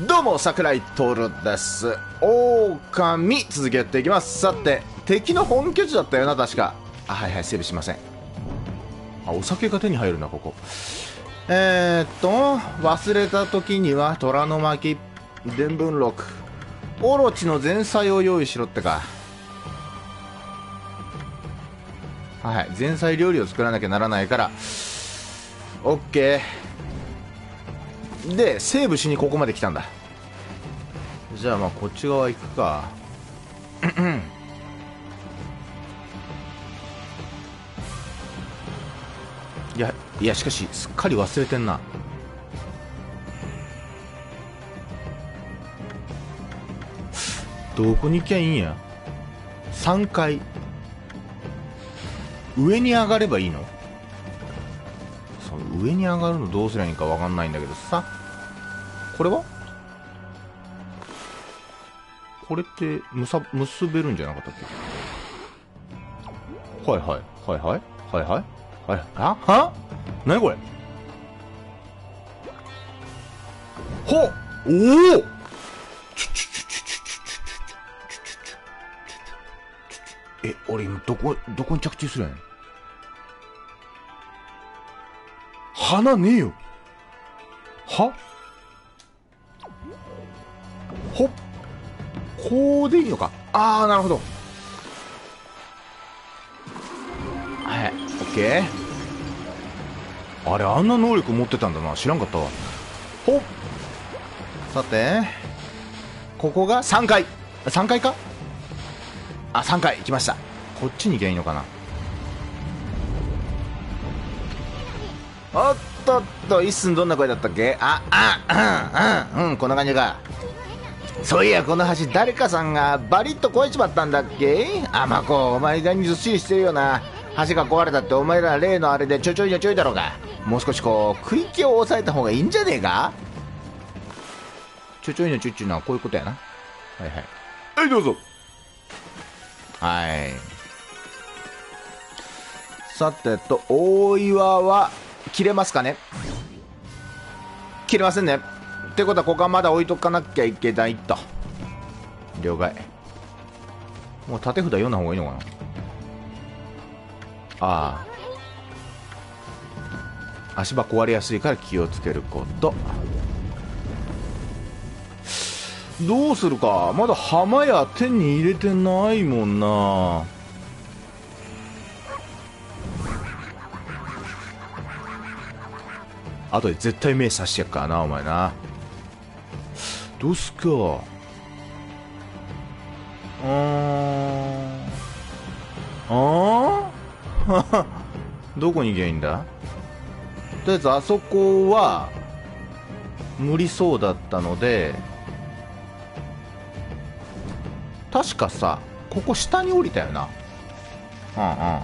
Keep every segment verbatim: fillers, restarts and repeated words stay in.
どうも、桜井徹です。狼、続きやっていきます。さて、敵の本拠地だったよな、確か。あ、はいはい、セーブしません。あ、お酒が手に入るな、ここ。えー、っと、忘れた時には、虎の巻、伝聞録。オロチの前菜を用意しろってか。はい、前菜料理を作らなきゃならないから。オッケー。で、セーブしにここまで来たんだ。じゃあまあこっち側行くか。いやいや、しかしすっかり忘れてんな。どこに行きゃいいんや。さんかい上に上がればいいの？上に上がるのどうすりゃいいかわかんないんだけどさ。これはこれってむさ結べるんじゃなかったっけ？はいはいはいはいはいはいはい。あはなにこれ。ほっ、おお、え、俺今どこどこに着地するんやん。花ねえよ。はほっ、こうでいいのか。ああ、なるほど。はい、オッケー。あれ、あんな能力持ってたんだな、知らんかったわ。ほっ、さてここがさんかい。さんかいか。あ、さんかい行きました。こっちに行けばいいのかな。おっとっと、一寸どんな声だったっけ。ああ、うんうんうん、こんな感じか。そういや、この橋誰かさんがバリッと壊しちまったんだっけ。あまこ、お前意外にずっしりしてるよな。橋が壊れたってお前ら例のあれでちょいちょいじゃちょいだろうが。もう少しこう区域を抑えた方がいいんじゃねえか。ちょちょいのちょいちょいのはこういうことやな。はいはいはい、どうぞ。はい、さてと、大岩は切れますかね。切れませんね。ってことはここはまだ置いとかなきゃいけないと。了解。もう縦札読んだ方がいいのかな。ああ、足場壊れやすいから気をつけること。どうするか。まだ浜や手に入れてないもんな。あとで絶対目さしてやっからな、お前な。どうすか。あああどこに行けばいいんだ。とりあえずあそこは無理そうだったので、確かさ、ここ下に降りたよな。うんうんうんうん。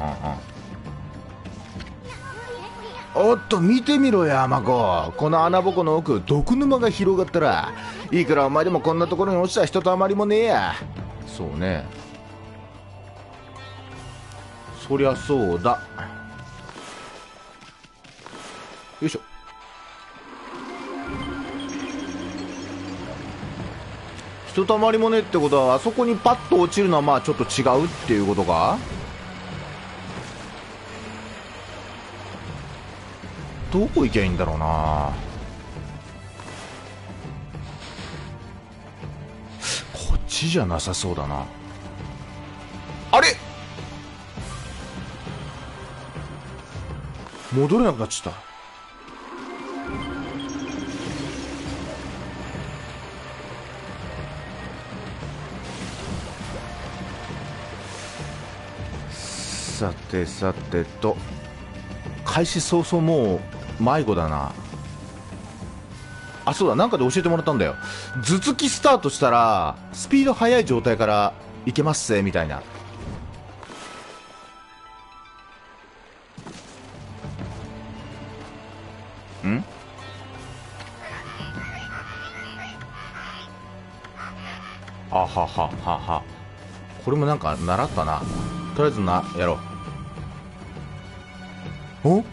おっと、見てみろよアマゴ。この穴ぼこの奥、毒沼が広がったらいいから、お前でもこんなところに落ちたらひとたまりもねえや。そうね、そりゃそうだ。よいしょ。ひとたまりもねえってことは、あそこにパッと落ちるのはまあちょっと違うっていうことか。どこ行けばいいんだろうな。こっちじゃなさそうだな。あれ、戻れなくなっちゃった。さてさてと、開始早々もう迷子だな。あ、そうだ、なんかで教えてもらったんだよ。頭突きスタートしたらスピード速い状態からいけますぜみたいな。ん、あはははは。これもなんか習ったな。とりあえずな、やろう。お、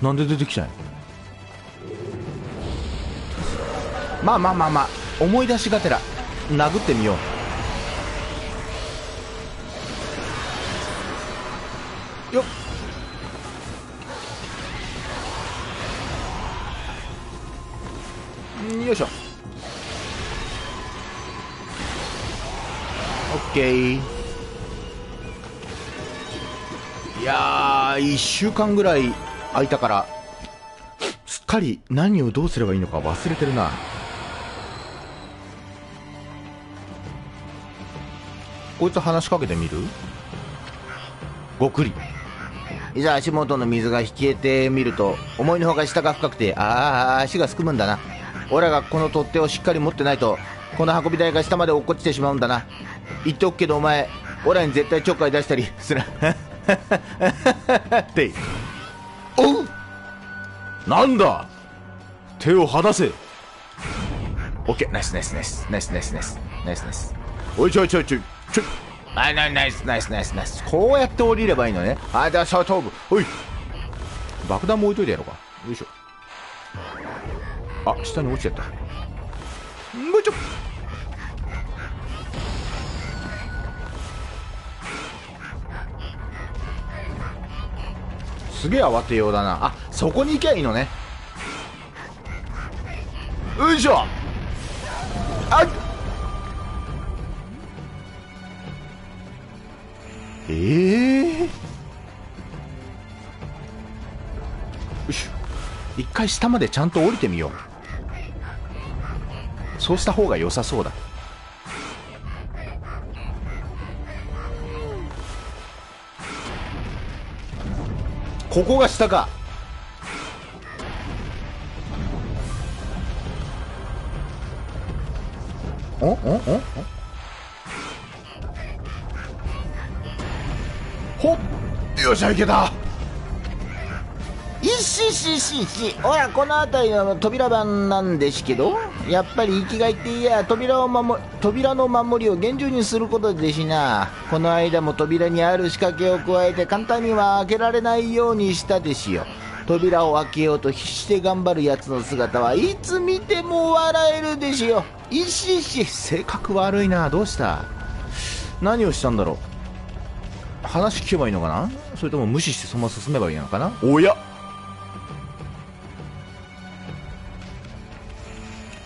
なんで出てきたんや。まあまあまあまあ思い出しがてら殴ってみよう。よっ、よいしょ。オッケー。いやー、いっしゅうかんぐらい空いたからすっかり何をどうすればいいのか忘れてるな。こいつ話しかけてみる？ごくり。いざ足元の水が引きえてみると、思いのほか下が深くて、ああ足がすくむんだな。オラがこの取っ手をしっかり持ってないと、この運び台が下まで落っこちてしまうんだな。言っておくけどお前、オラに絶対ちょっかい出したりすらっておう。なんだ、手を離せ。オッケー、ナイスナイスナイスナイスナイスナイスナイスナイス。おいちょいちょいちょいちょい、あいナイスナイスナイスナイス。こうやって降りればいいのね。あ、じゃあシャートーブ、おい爆弾も置いといてやろうか。よいしょ。あ、下に落ちちゃった。もうちょっ、すげえ慌てようだな。あ、そこに行きゃいいのね。よいしょ。あっ、えー、よいしょ。一回下までちゃんと降りてみよう。そうした方が良さそうだ。ここが下か。おおおお、ほっ、よっしゃ、いけた。いしししし、ほらこの辺りの扉番なんですけど、やっぱり生きがいっていや、扉を守扉の守りを厳重にすることでしな。この間も扉にある仕掛けを加えて簡単には開けられないようにしたですよ。扉を開けようと必死で頑張るやつの姿はいつ見ても笑えるですよ。いしし、性格悪いな。どうした、何をしたんだろう。話聞けばいいのかな、それとも無視してそのまま進めばいいのかな。おや、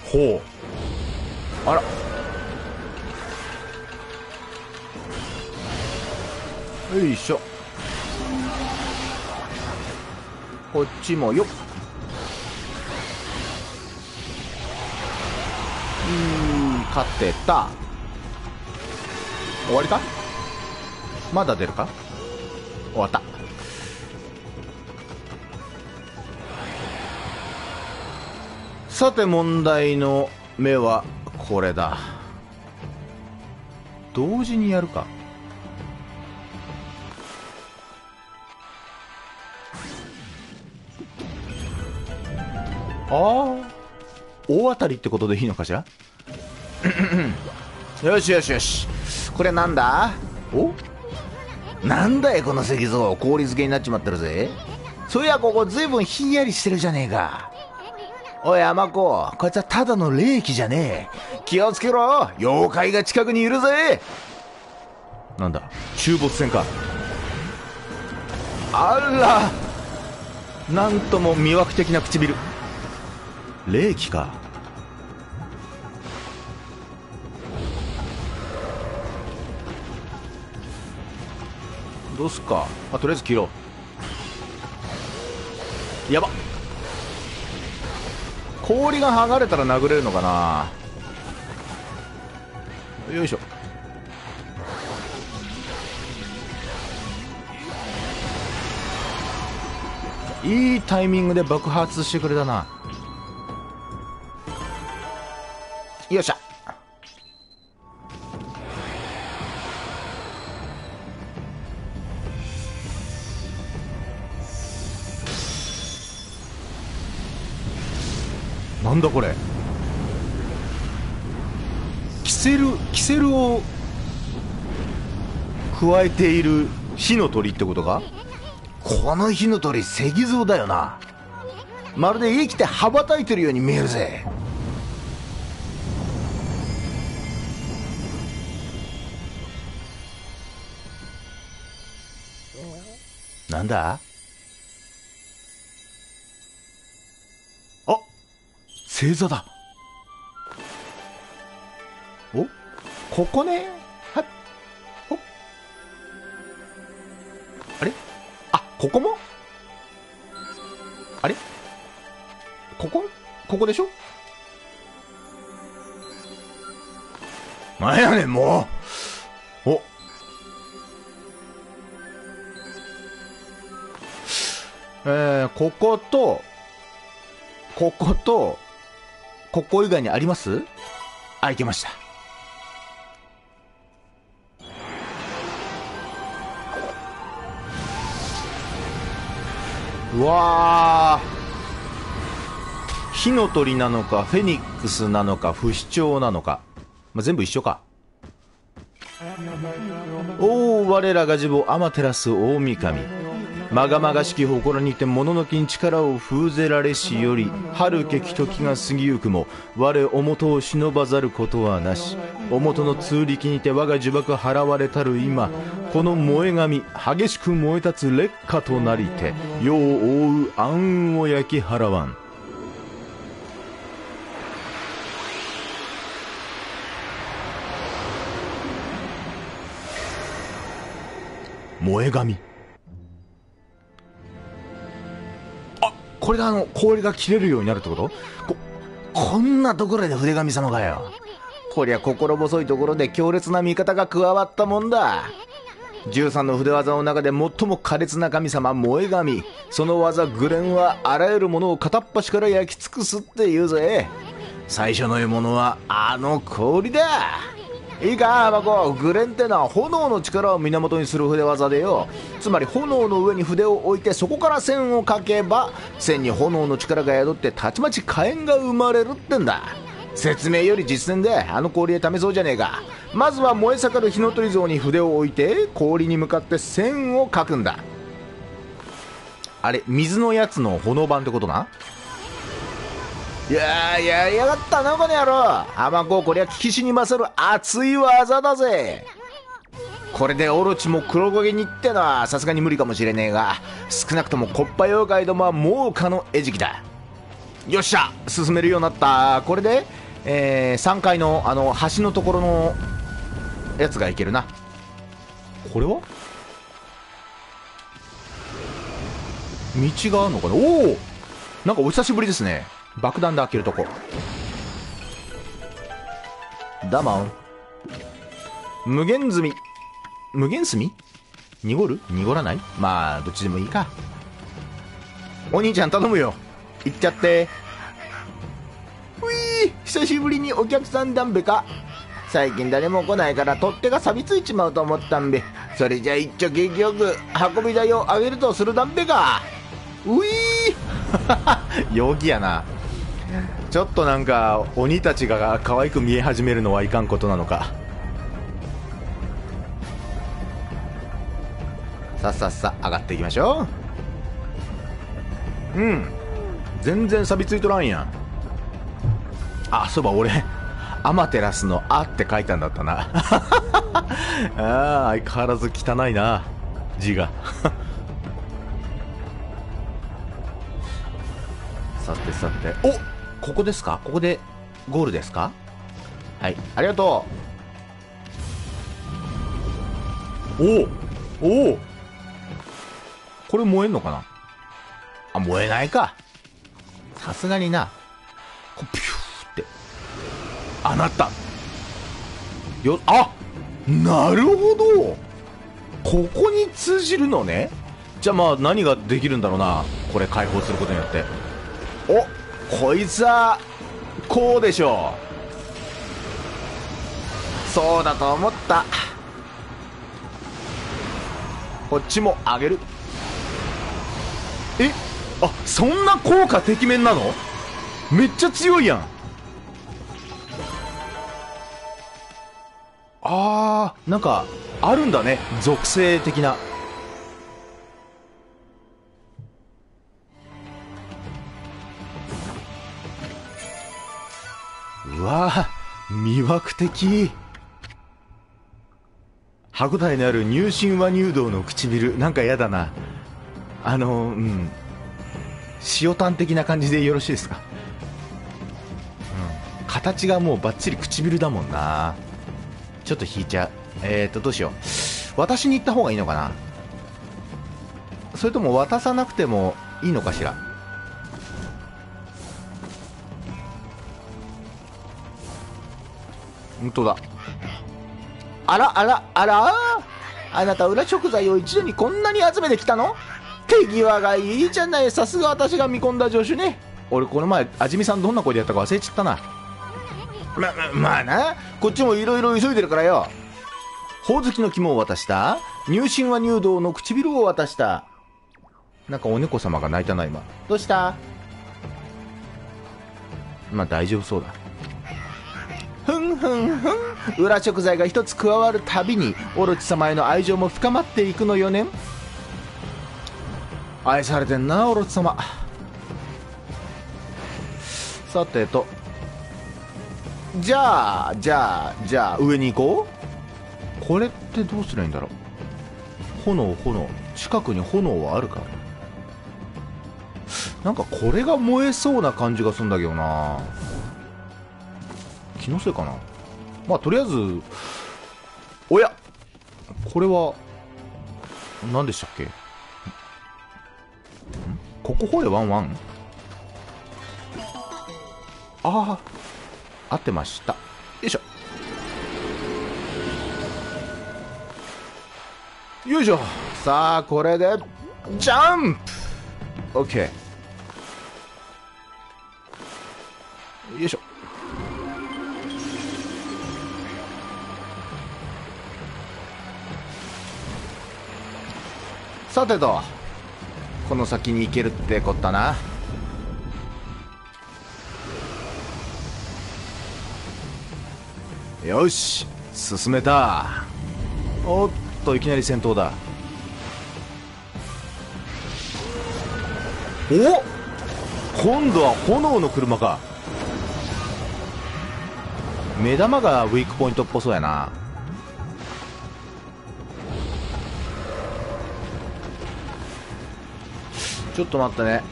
ほう、あら、よいしょ。こっちもよっ、うん、勝てた。終わりか、まだ出るか。終わった。さて問題の目はこれだ。同時にやるか。ああ、大当たりってことでいいのかしらよしよしよし、これなんだ、お、なんだいこの石像、氷漬けになっちまってるぜ。そういやここずいぶんひんやりしてるじゃねえか。おい甘子、こいつはただの霊気じゃねえ。気をつけろ、妖怪が近くにいるぜ。なんだ、中没戦か。あら、なんとも魅惑的な唇。霊気か。どうすっか、あ、とりあえず切ろう。やばっ、氷が剥がれたら殴れるのかな。よいしょ。いいタイミングで爆発してくれたな。よっしゃ。なんだこれ、キセル、キセルを加えている火の鳥ってことか。この火の鳥石像だよな。まるで生きて羽ばたいてるように見えるぜ。なんだ？あ、星座だ。お、ここね。はっ、お、あれ、あ、ここも、あれ、ここ、ここでしょ。なんやねん、もう。お、えー、ここと、ここと、ここ以外にあります？あ、いけました。うわー、火の鳥なのか、フェニックスなのか、不死鳥なのか。まあ、全部一緒か。おお、我らが自母アマテラス大神。まがまがしき祠にて物の気に力を封ぜられしより、春激時が過ぎゆくも我おもとを忍ばざることはなし。おもとの通力にて我が呪縛払われたる今、この燃え神激しく燃え立つ烈火となりて、世を覆う暗雲を焼き払わん。燃え神。あ、これがあの氷が切れるようになるってこと？ここんなところで筆神様がよ。こりゃ心細いところで強烈な味方が加わったもんだ。じゅうさんの筆技の中で最も苛烈な神様燃え神。その技グレンはあらゆるものを片っ端から焼き尽くすって言うぜ。最初の獲物はあの氷だ。いいかバコ、グレンってのは炎の力を源にする筆技でよ。つまり炎の上に筆を置いて、そこから線を描けば線に炎の力が宿って、たちまち火炎が生まれるってんだ。説明より実践であの氷で試そうじゃねえか。まずは燃え盛る火の鳥像に筆を置いて、氷に向かって線を描くんだ。あれ、水のやつの炎版ってことな。いやー、やりやがったなこの野郎。アマゴ、こりゃ聞きしに勝る熱い技だぜ。これでオロチも黒焦げにってのはさすがに無理かもしれねえが、少なくともコッパ妖怪どもはもうかの餌食だ。よっしゃ、進めるようになった。これで、えー、さんがいのあの橋のところのやつがいけるな。これは道があるのかな。おお、なんかお久しぶりですね。爆弾で開けるとこダマン。無限炭、無限炭濁る濁らない、まあどっちでもいいか。お兄ちゃん頼むよ、行っちゃって。ういー、久しぶりにお客さんだんべか。最近誰も来ないから取っ手が錆びついちまうと思ったんべ。それじゃ一丁景気よく運び台をあげるとするだんべか。ういー陽気やな。ちょっとなんか鬼たちが可愛く見え始めるのはいかんことなのか。さっさっさ上がっていきましょう。うん、全然錆びついとらんやん。あ、そういえば俺アマテラスの「あ」って書いたんだったなああ、相変わらず汚いな字がさてさて、お、ここですか？ここでゴールですか？はい、ありがとう。おおおお、これ燃えんのかなあ。燃えないか、さすがにな。こうピューって、あ、なったよ。あ、なるほど、ここに通じるのね。じゃあまあ何ができるんだろうな、これ解放することによって。おっ、こいつはこうでしょう。そうだと思った。こっちも上げる。え、あ、そんな効果てきめんなの？めっちゃ強いやん。あー、なんかあるんだね、属性的な。うわぁ、魅惑的。歯応えのあるニュー神話入道の唇、なんかやだな。あの、うん、塩タン的な感じでよろしいですか。うん、形がもうバッチリ唇だもんな。ちょっと引いちゃう。えーとどうしよう、渡しに行った方がいいのかな、それとも渡さなくてもいいのかしら。本当だ。あらあらあら、あなた裏食材を一度にこんなに集めてきたの、手際がいいじゃない、さすが私が見込んだ助手ね。俺この前味見さんどんな声でやったか忘れちゃったな。まままあな、こっちもいろいろ急いでるからよ。ほおずきの肝を渡した、入信は入道の唇を渡した。なんかお猫様が泣いたな今。どうした。まあ大丈夫そうだ。ふんふんふん、裏食材が一つ加わるたびにオロチ様への愛情も深まっていくのよね。愛されてんなオロチ様。さてと、じゃあじゃあじゃあ上に行こう。これってどうすりゃいいんだろう。炎炎、近くに炎はあるか。なんかこれが燃えそうな感じがするんだけどな。気のせいかな。まあとりあえず、おやこれは何でしたっけ。んここほえワンワン、ああ合ってました。よいしょよいしょ。さあこれでジャンプ OK。 よいしょ。さてと、この先に行けるってこったな。よし進めた。おっといきなり戦闘だ。おっ今度は炎の車か。目玉がウィークポイントっぽそうやな。ちょっと待ってね。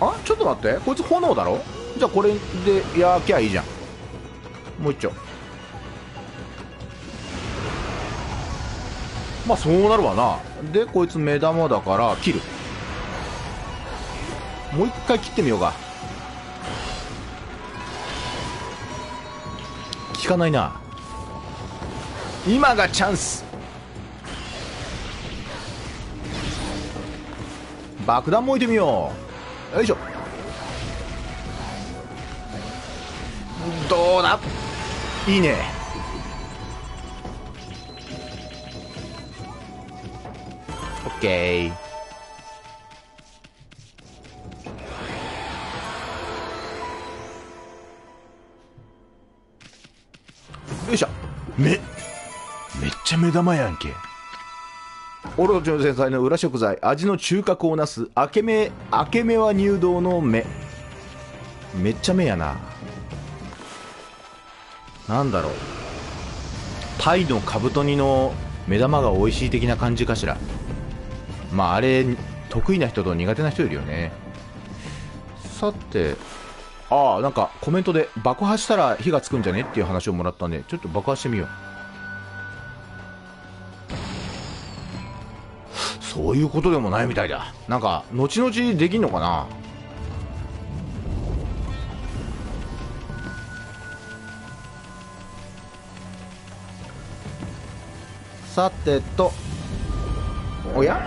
あちょっと待って、こいつ炎だろ。じゃあこれで焼きゃいいじゃん。もう一丁。まあそうなるわな。でこいつ目玉だから切る。もう一回切ってみようか。効かないな。今がチャンス。爆弾も置いてみよう。よいしょ。どうだ、いいね。オッケー。よいしょ。めめっちゃ目玉やんけ。オロチの前菜の裏食材、味の中核をなすあけ目、あけ目は入道の目。めっちゃ目やな。なんだろう、タイのカブト煮の目玉が美味しい的な感じかしら。まああれ得意な人と苦手な人いるよね。さて、ああなんかコメントで爆破したら火がつくんじゃねっていう話をもらったんで、ちょっと爆破してみよう。そういうことでもないみたいだ。なんか後々できんのかな。さてと、おや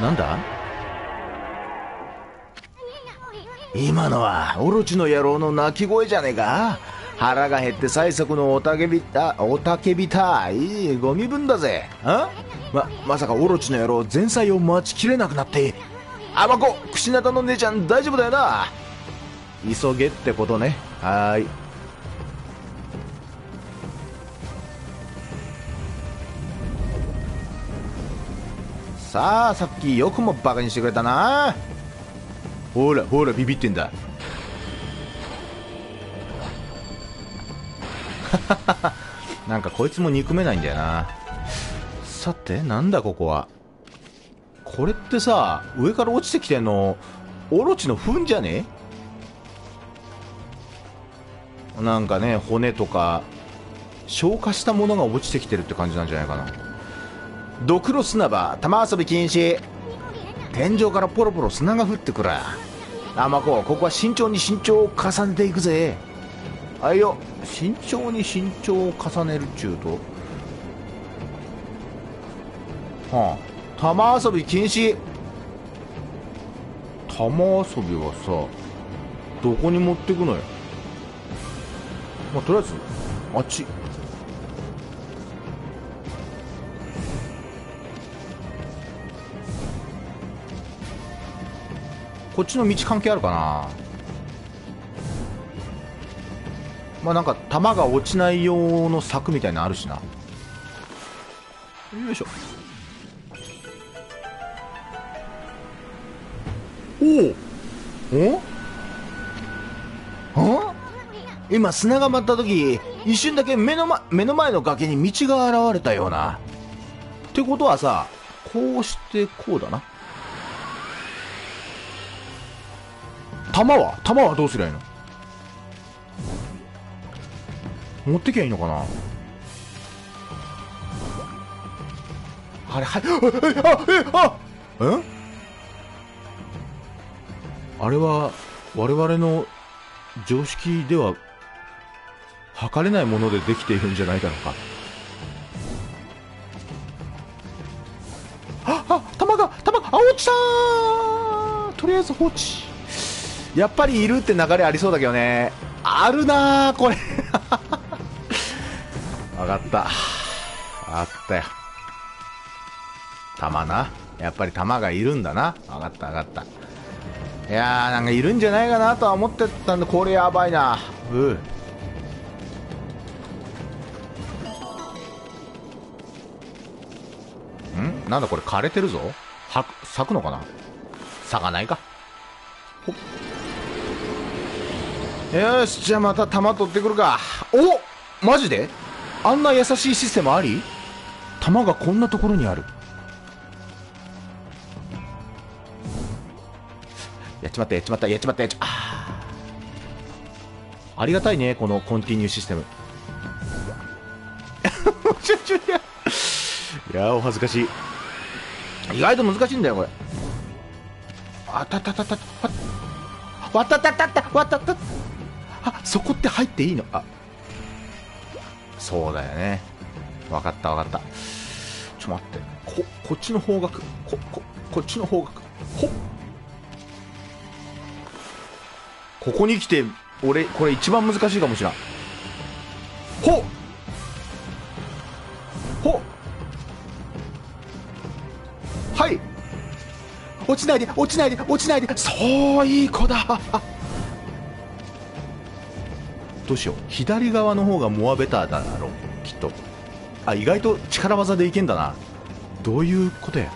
なんだ今のは。オロチの野郎の鳴き声じゃねえか。腹が減って催促のおたけびたおたけびたいゴミ分だぜ。あま、まさかオロチの野郎前菜を待ちきれなくなって。あまこ櫛形の姉ちゃん大丈夫だよな。急げってことね。はーい。さあさっきよくもバカにしてくれたな。ほらほらビビってんだ。なんかこいつも憎めないんだよな。さてなんだここは。ここれってさ、上から落ちてきてんのオロチの糞じゃね？なんかね、骨とか消化したものが落ちてきてるって感じなんじゃないかな。ドクロ砂場玉遊び禁止。天井からポロポロ砂が降ってくる。あまこ、ここは慎重に慎重を重ねていくぜ。あいよ、慎重に慎重を重ねるっちゅうと、はあ、玉遊び禁止。玉遊びはさ、どこに持ってくのよ。まあ、とりあえずあっち。こっちの道関係あるかな。まあなんか弾が落ちない用の柵みたいなのあるしな。よいしょ。おお、ん？今砂が舞った時、一瞬だけ目の、ま、目の前の崖に道が現れたような。ってことはさ、こうしてこうだな。弾は弾はどうすりゃいいの？持ってきゃいいのかな。あれ、はい、あえあえあれは我々の常識では測れないものでできているんじゃないだろうか。ああ、弾が弾があ落ちたー。とりあえず放置。やっぱりいるって流れありそうだけどね。あるなーこれ。分かった、あったよ弾な。やっぱり弾がいるんだな。分かった分かった。いやー、なんかいるんじゃないかなとは思ってたんで、これやばいな。うん、なんだこれ、枯れてるぞ。は咲くのかな。咲かないか。ほっ、よし、じゃあまた弾取ってくるか。お、マジであんな優しいシステムあり？弾がこんなところにある。やっちまったやっちまったやっちまったやっちまった。あー、ありがたいね、このコンティニューシステム。いやー、お恥ずかしい。意外と難しいんだよこれ。あたたたたたわたたたたわたた。あ、そこって入っていいの？あ、そうだよね。分かった分かった。ちょっと待って、ここっちの方角、こここっちの方角、ほ、ここに来て俺これ一番難しいかもしれん。ほっほっ、はい、落ちないで落ちないで落ちないで。そう、いい子だ。どうしよう、左側の方がモアベターだろうきっと。あ、意外と力技でいけんだな。どういうことや。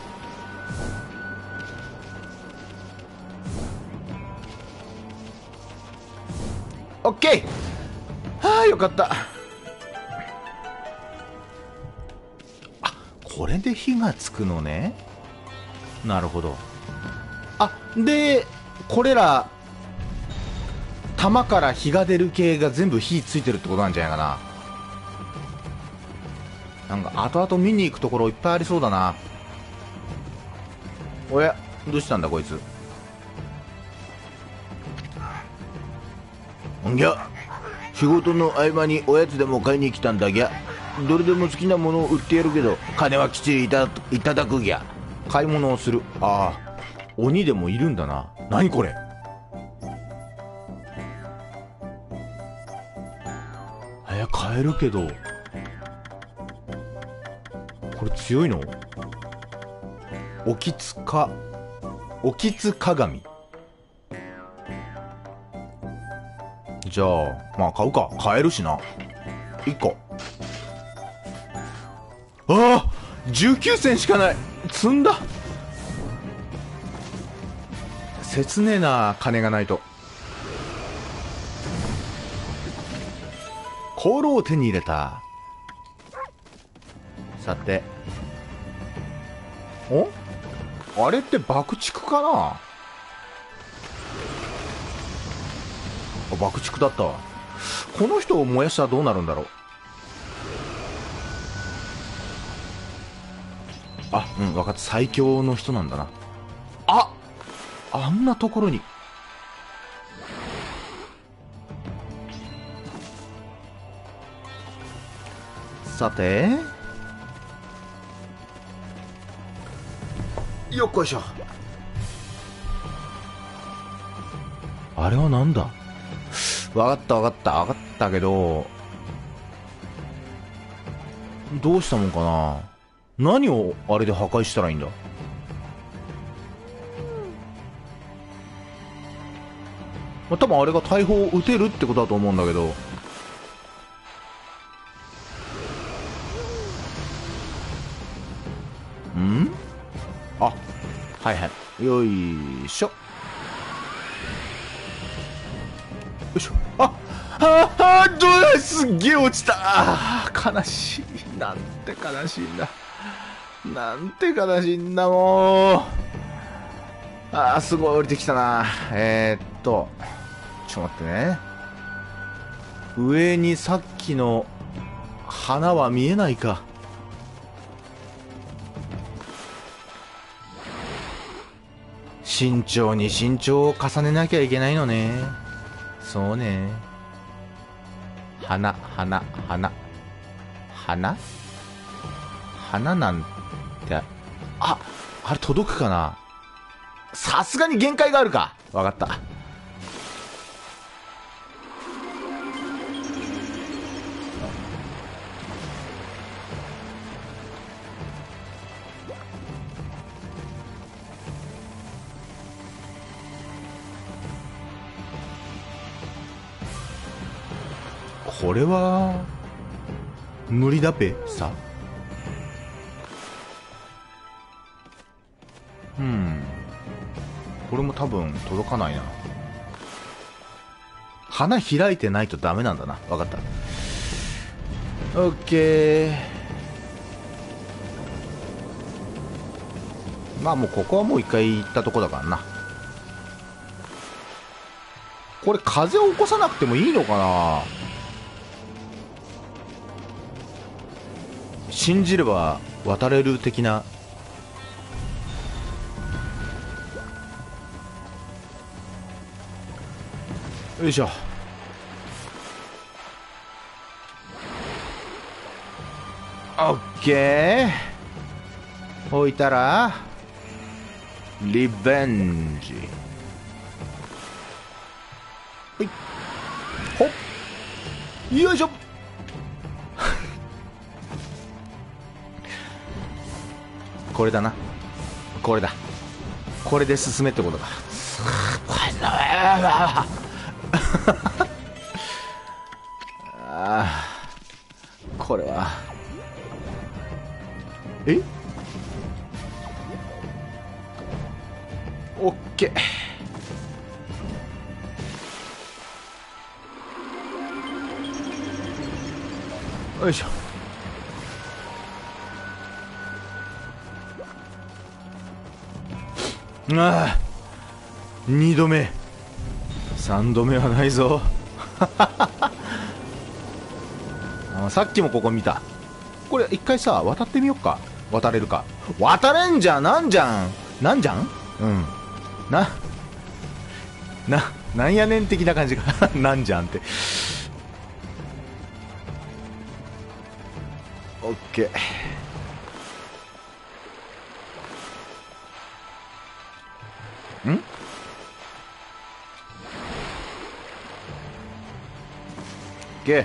オッケー、はあ、よかった。あ、これで火がつくのね。なるほど。あ、でこれら弾から火が出る系が全部火ついてるってことなんじゃないかな。なんか後々見に行くところいっぱいありそうだな。おや、どうしたんだこいつ。ぎゃ、仕事の合間におやつでも買いに来たんだぎゃ。どれでも好きなものを売ってやるけど、金はきっちりいたいただくぎゃ。買い物をする。ああ、鬼でもいるんだな。何これ。え、買えるけどこれ強いの？おきつか、おきつ鏡。じゃあまあ買うか。買えるしないっこ。ああ、じゅうきゅうせんしかない。積んだ。切ねえな、金がないと。香炉を手に入れた。さて、お、あれって爆竹かな。あ、爆竹だったわ。この人を燃やしたらどうなるんだろう。あ、うん、分かった。最強の人なんだな。あ、あんなところに。さて、よっこいしょ。あれはなんだ。わかったわかったわかったけど、どうしたもんかな。何をあれで破壊したらいいんだ。まあ、多分あれが大砲を撃てるってことだと思うんだけど、ん？あ、はいはい、よいしょよいしょ。あああ、どうだ、すっげえ落ちた。あー、悲しい。なんて悲しいんだ、なんて悲しいんだ、もう。あー、すごい降りてきたな。えー、っとちょっと待ってね。上にさっきの花は見えないか。慎重に慎重を重ねなきゃいけないのね。そうね。花、花、花。花？花なんて、あ、あれ届くかな？さすがに限界があるか。わかった。これは無理だべさ。うん、これも多分届かないな。花開いてないとダメなんだな。分かった。オッケー。まあもうここはもう一回行ったとこだからな。これ風を起こさなくてもいいのかな。信じれば渡れる的な。よいしょ。オッケー。置いたらリベンジ。ほいほっ、よいしょ。これだな、これだ、これで進めってことだ。ああ、これはえ、オッケー。よいしょ。ああ、にどめさんどめはないぞ。あ、さっきもここ見た。これ一回さ渡ってみよっか。渡れるか。渡れんじゃん。なんじゃん、なんじゃん、うん、なななんやねん的な感じが。なんじゃんって。オッケー。ん？OK。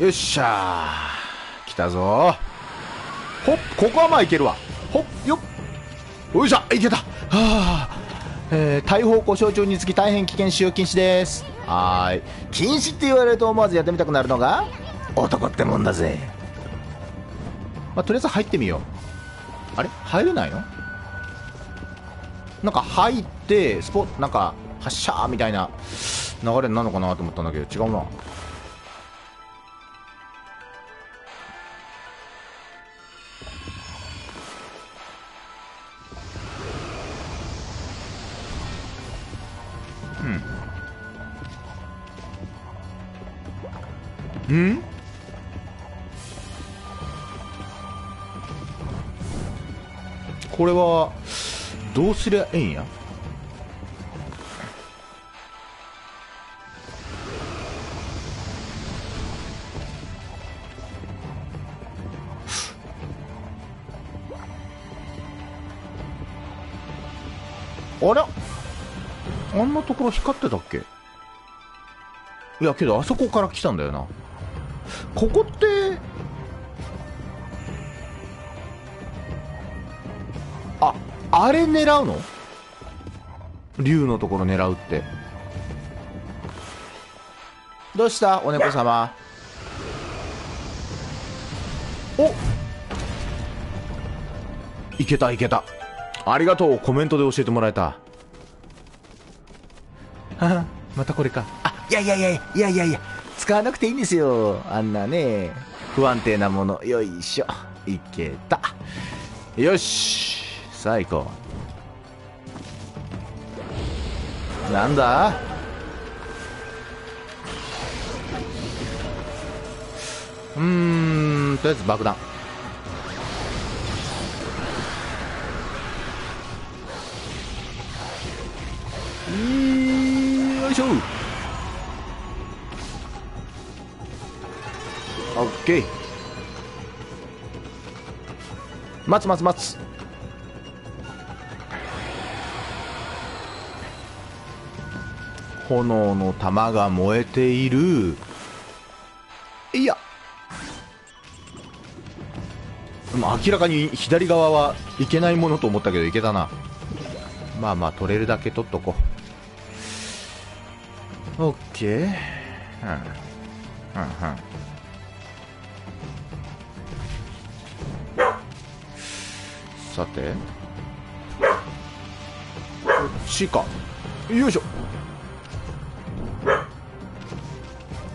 よっしゃー、来たぞー。ほっ、ここはまあいけるわ。ほっ、よっ、よいしょ、いけた。はあ、えー、大砲故障中につき大変危険、使用禁止です。はーい、禁止って言われると思わずやってみたくなるのが男ってもんだぜ。まあ、とりあえず入ってみよう。あれ入れないの。なんか入ってスポッ、なんか発射みたいな流れになるのかなと思ったんだけど違うな。ん？これはどうすりゃええんや。あら、あんなところ光ってたっけ。いやけどあそこから来たんだよな。ここってあ、あれ狙うの？竜のところ狙うって。どうしたお猫様。お、いけたいけた、ありがとう、コメントで教えてもらえた。あまたこれか。あ、いやいやいやいやいやいや、使わなくていいんですよ、あんなね不安定なもの。よいしょ、いけた。よし、最高。なんだ、うーん、とりあえず爆弾。よいしょ、オッケー。待つ待つ待つ。炎の玉が燃えている。いや、でも明らかに左側はいけないものと思ったけどいけたな。まあまあ取れるだけ取っとこう。オッケー、うん、うん、さてこっちか。よいしょ、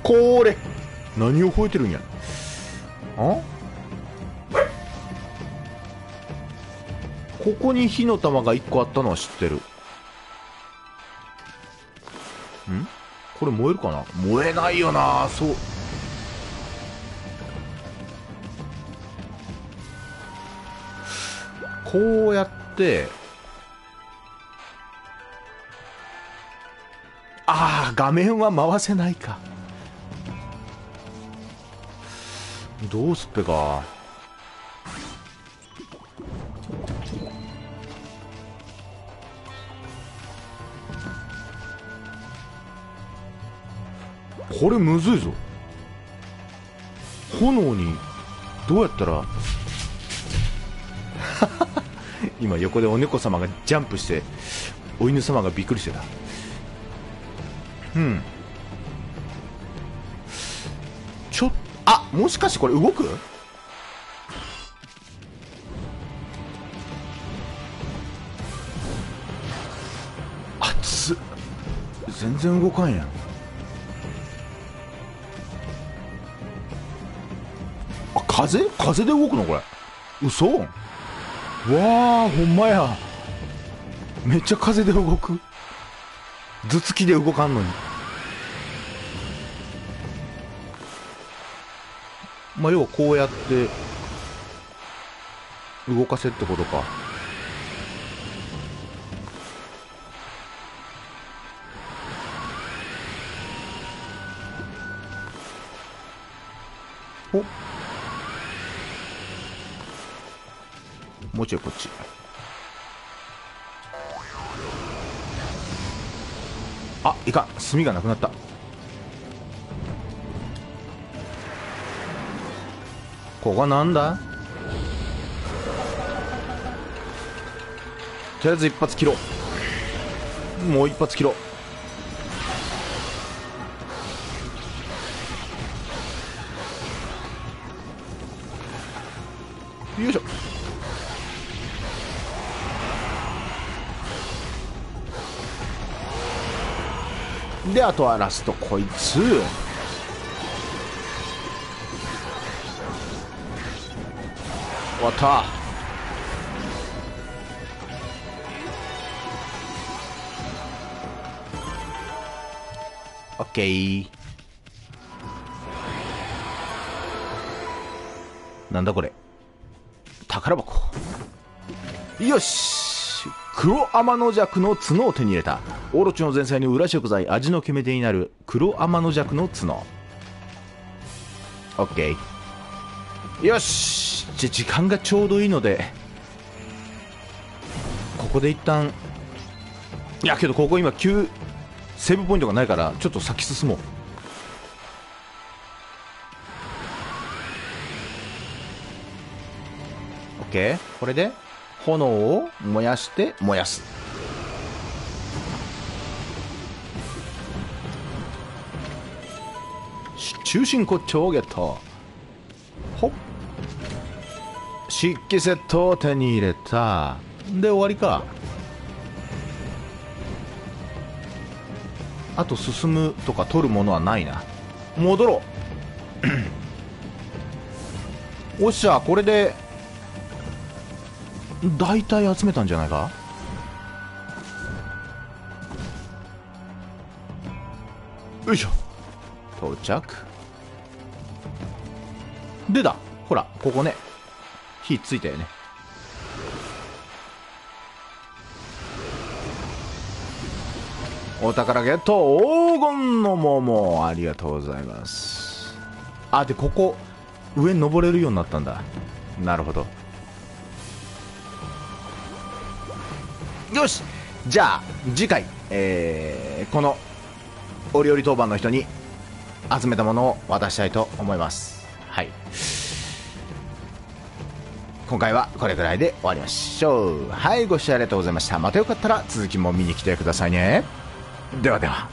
これ何を吠えてるんや。あ、ここに火の玉がいっこあったのは知ってる。ん？これ燃えるかな。燃えないよな。そう、こうやって、ああ画面は回せないか。どうすっぺか。これむずいぞ。炎にどうやったら今横でお猫様がジャンプしてお犬様がびっくりしてた。うん、ちょっ、あ、もしかしてこれ動く？熱っ、全然動かんやん。風？風で動くのこれ。嘘？わあ、ほんまや。めっちゃ風で動く。頭突きで動かんのに。まあ要はこうやって動かせってことか。おっ、もうちょいこっち。あ、いかん、炭がなくなった。ここはなんだ。とりあえず一発切ろう。もう一発切ろう。よいしょ、であとはラストこいつ。終わった。オッケー。なんだこれ、宝箱。よし、黒天の邪鬼の角を手に入れた。オロチの前菜に裏食材、味の決め手になる黒天の邪鬼の角。オッケー。よし、じゃ時間がちょうどいいのでここで一旦、いやけどここ今急セーブポイントがないからちょっと先進もう。これで炎を燃やして燃やす。中心骨頂をゲット。ほっ、漆器セットを手に入れた。で終わりか。あと進むとか取るものはないな。戻ろう。おっしゃ、これで大体集めたんじゃないか。よいしょ、到着。でだ、ほらここね、火ついたよね。お宝ゲット、黄金の桃、ありがとうございます。あ、でここ上に登れるようになったんだ。なるほど。よし、じゃあ次回、えー、このお料理当番の人に集めたものを渡したいと思います。はい、今回はこれぐらいで終わりましょう。はい、ご視聴ありがとうございました。またよかったら続きも見に来てくださいね。ではでは。